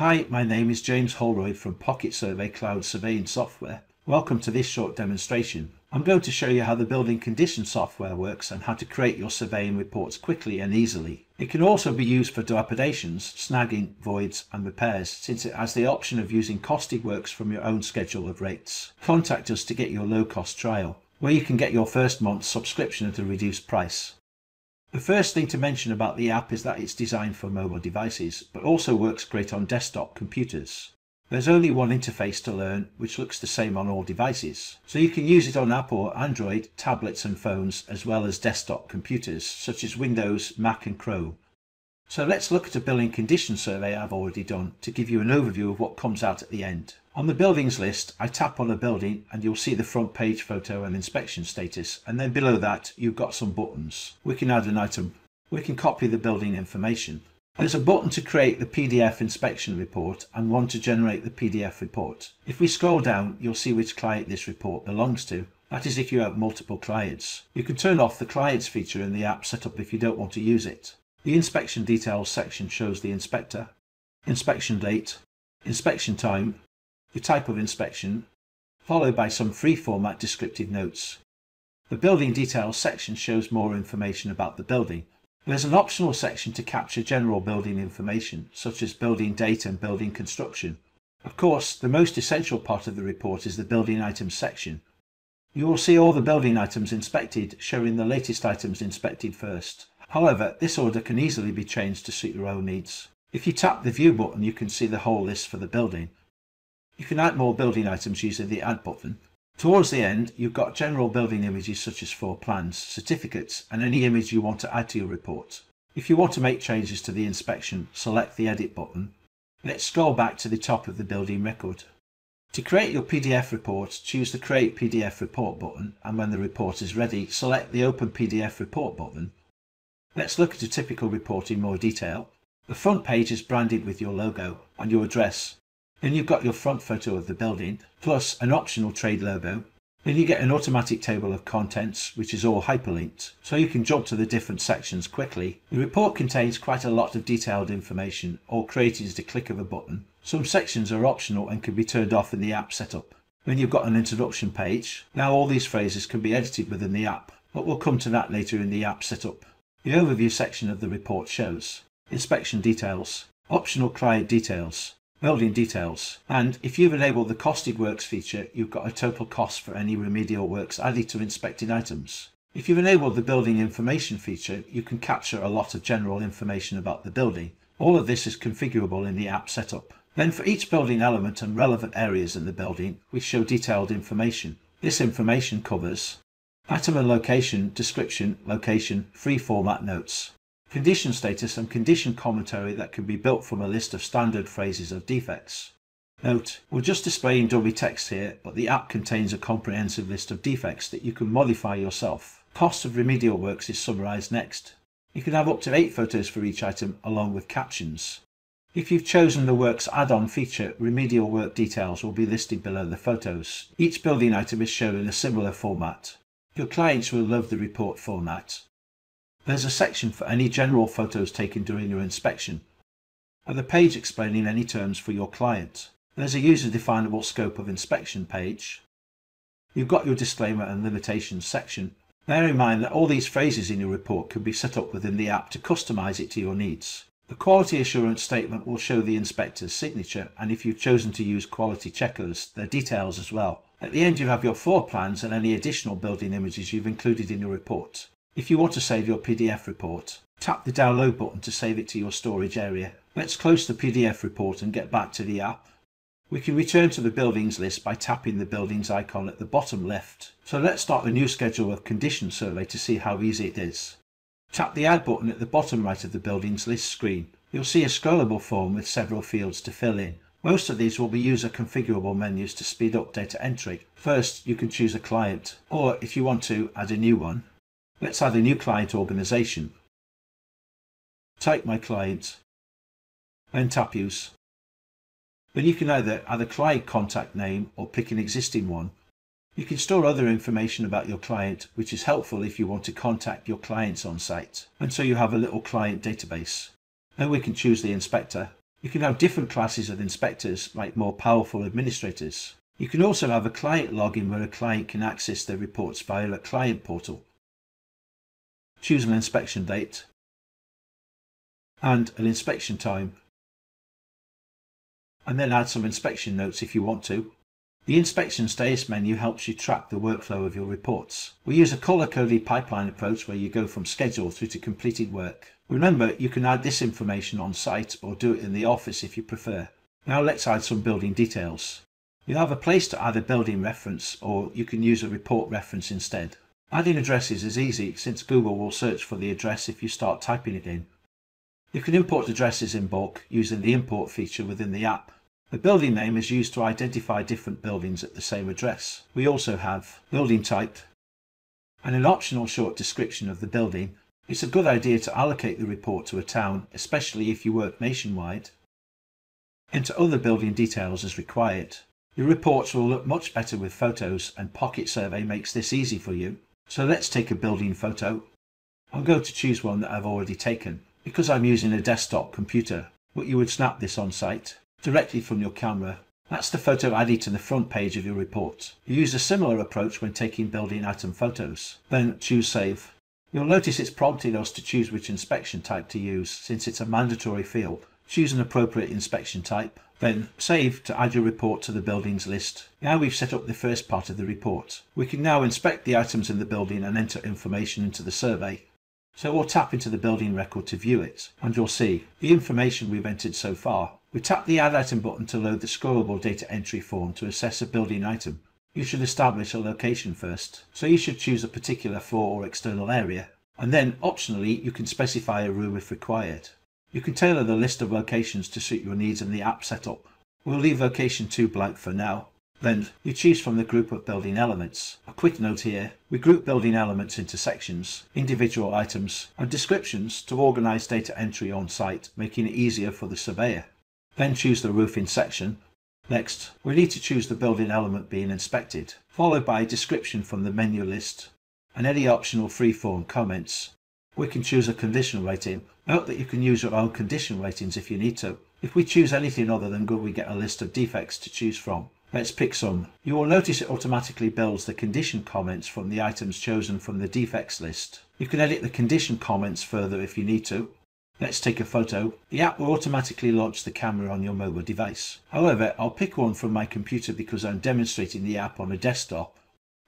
Hi, my name is James Holroyd from Pocket Survey Cloud Surveying Software. Welcome to this short demonstration. I'm going to show you how the building condition software works and how to create your surveying reports quickly and easily. It can also be used for dilapidations, snagging, voids and repairs, since it has the option of using costed works from your own schedule of rates. Contact us to get your low-cost trial, where you can get your first month's subscription at a reduced price. The first thing to mention about the app is that it's designed for mobile devices, but also works great on desktop computers. There's only one interface to learn, which looks the same on all devices. So you can use it on Apple, Android, tablets and phones, as well as desktop computers, such as Windows, Mac and Chrome. So let's look at a building condition survey I've already done to give you an overview of what comes out at the end. On the buildings list, I tap on a building and you'll see the front page photo and inspection status, and then below that you've got some buttons. We can add an item. We can copy the building information. There's a button to create the PDF inspection report and one to generate the PDF report. If we scroll down, you'll see which client this report belongs to. That is if you have multiple clients. You can turn off the clients feature in the app setup if you don't want to use it. The Inspection Details section shows the inspector, inspection date, inspection time, the type of inspection, followed by some free format descriptive notes. The Building Details section shows more information about the building. There's an optional section to capture general building information, such as building date and building construction. Of course, the most essential part of the report is the Building Items section. You will see all the building items inspected, showing the latest items inspected first. However, this order can easily be changed to suit your own needs. If you tap the View button, you can see the whole list for the building. You can add more building items using the Add button. Towards the end, you've got general building images such as floor plans, certificates, and any image you want to add to your report. If you want to make changes to the inspection, select the Edit button. Let's scroll back to the top of the building record. To create your PDF report, choose the Create PDF Report button, and when the report is ready, select the Open PDF Report button. Let's look at a typical report in more detail. The front page is branded with your logo and your address. Then you've got your front photo of the building, plus an optional trade logo. Then you get an automatic table of contents, which is all hyperlinked, so you can jump to the different sections quickly. The report contains quite a lot of detailed information, all created at a click of a button. Some sections are optional and can be turned off in the app setup. Then you've got an introduction page. Now all these phrases can be edited within the app, but we'll come to that later in the app setup. The overview section of the report shows inspection details, optional client details, building details, and if you've enabled the costed works feature, you've got a total cost for any remedial works added to inspected items. If you've enabled the building information feature, you can capture a lot of general information about the building. All of this is configurable in the app setup. Then for each building element and relevant areas in the building, we show detailed information. This information covers item and location, description, location, free format notes, condition status and condition commentary that can be built from a list of standard phrases of defects. Note, we're just displaying dummy text here, but the app contains a comprehensive list of defects that you can modify yourself. Cost of remedial works is summarised next. You can have up to 8 photos for each item along with captions. If you've chosen the works add-on feature, remedial work details will be listed below the photos. Each building item is shown in a similar format. Your clients will love the report format. There's a section for any general photos taken during your inspection, and a page explaining any terms for your client. There's a user-definable scope of inspection page. You've got your disclaimer and limitations section. Bear in mind that all these phrases in your report can be set up within the app to customize it to your needs. The quality assurance statement will show the inspector's signature, and if you've chosen to use quality checkers, their details as well. At the end you have your floor plans and any additional building images you've included in your report. If you want to save your PDF report, tap the download button to save it to your storage area. Let's close the PDF report and get back to the app. We can return to the buildings list by tapping the buildings icon at the bottom left. So let's start a new schedule of condition survey to see how easy it is. Tap the Add button at the bottom right of the buildings list screen. You'll see a scrollable form with several fields to fill in. Most of these will be user-configurable menus to speed up data entry. First, you can choose a client, or if you want to, add a new one. Let's add a new client organization. Type My Client, then tap Use. Then you can either add a client contact name or pick an existing one. You can store other information about your client, which is helpful if you want to contact your clients on site, and so you have a little client database. Then we can choose the inspector. You can have different classes of inspectors, like more powerful administrators. You can also have a client login where a client can access their reports via a client portal. Choose an inspection date and an inspection time, and then add some inspection notes if you want to. The inspection status menu helps you track the workflow of your reports. We use a color-coded pipeline approach where you go from schedule through to completed work. Remember, you can add this information on site or do it in the office if you prefer. Now let's add some building details. You have a place to add a building reference, or you can use a report reference instead. Adding addresses is easy since Google will search for the address if you start typing it in. You can import addresses in bulk using the import feature within the app. The building name is used to identify different buildings at the same address. We also have building type and an optional short description of the building. It's a good idea to allocate the report to a town, especially if you work nationwide. Enter other building details as required. Your reports will look much better with photos, and Pocket Survey makes this easy for you. So let's take a building photo. I'll go to choose one that I've already taken. Because I'm using a desktop computer, but you would snap this on site, directly from your camera. That's the photo added to the front page of your report. You use a similar approach when taking building item photos. Then choose Save. You'll notice it's prompting us to choose which inspection type to use, since it's a mandatory field. Choose an appropriate inspection type. Then Save to add your report to the buildings list. Now we've set up the first part of the report. We can now inspect the items in the building and enter information into the survey. So we'll tap into the building record to view it, and you'll see the information we've entered so far. We tap the Add Item button to load the scorable data entry form to assess a building item. You should establish a location first, so you should choose a particular floor or external area, and then optionally you can specify a room if required. You can tailor the list of locations to suit your needs in the app setup. We'll leave location 2 blank for now. Then you choose from the group of building elements. A quick note here, we group building elements into sections, individual items and descriptions to organise data entry on site, making it easier for the surveyor. Then choose the roofing section. Next, we need to choose the building element being inspected, followed by a description from the menu list and any optional free-form comments. We can choose a condition rating. Note that you can use your own condition ratings if you need to. If we choose anything other than good, we get a list of defects to choose from. Let's pick some. You will notice it automatically builds the condition comments from the items chosen from the defects list. You can edit the condition comments further if you need to. Let's take a photo. The app will automatically launch the camera on your mobile device. However, I'll pick one from my computer because I'm demonstrating the app on a desktop.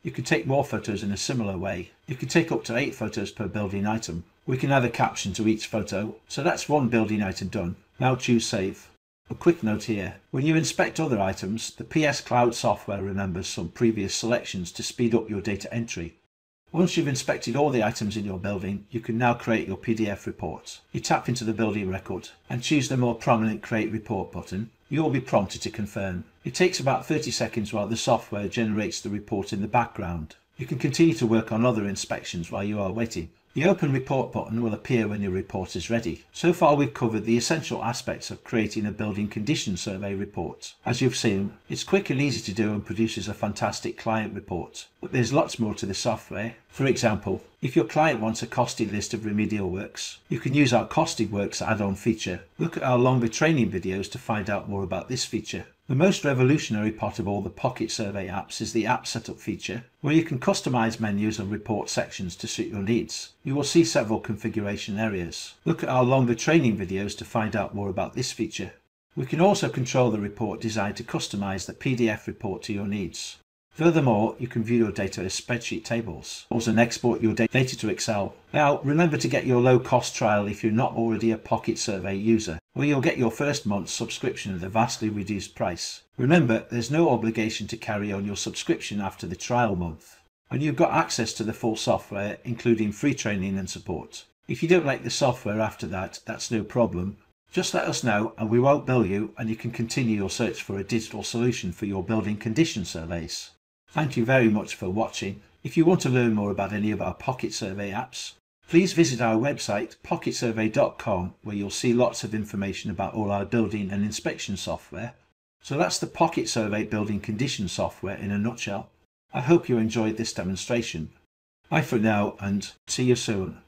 You can take more photos in a similar way. You can take up to 8 photos per building item. We can add a caption to each photo. So that's one building item done. Now choose Save. A quick note here, when you inspect other items, the PS Cloud software remembers some previous selections to speed up your data entry. Once you've inspected all the items in your building, you can now create your PDF report. You tap into the building record and choose the more prominent Create Report button. You'll be prompted to confirm. It takes about 30 seconds while the software generates the report in the background. You can continue to work on other inspections while you are waiting. The Open Report button will appear when your report is ready. So far we've covered the essential aspects of creating a building condition survey report. As you've seen, it's quick and easy to do and produces a fantastic client report. But there's lots more to the software. For example, if your client wants a costed list of remedial works, you can use our Costed Works add-on feature. Look at our longer training videos to find out more about this feature. The most revolutionary part of all the Pocket Survey apps is the App Setup feature, where you can customize menus and report sections to suit your needs. You will see several configuration areas. Look at our longer training videos to find out more about this feature. We can also control the report design to customize the PDF report to your needs. Furthermore, you can view your data as spreadsheet tables. Also export your data to Excel. Now, remember to get your low-cost trial if you're not already a Pocket Survey user, or you'll get your first month's subscription at a vastly reduced price. Remember, there's no obligation to carry on your subscription after the trial month. And you've got access to the full software, including free training and support. If you don't like the software after that, that's no problem. Just let us know and we won't bill you, and you can continue your search for a digital solution for your building condition surveys. Thank you very much for watching. If you want to learn more about any of our Pocket Survey apps, please visit our website pocketsurvey.com, where you'll see lots of information about all our building and inspection software. So that's the Pocket Survey building condition software in a nutshell. I hope you enjoyed this demonstration. Bye for now and see you soon.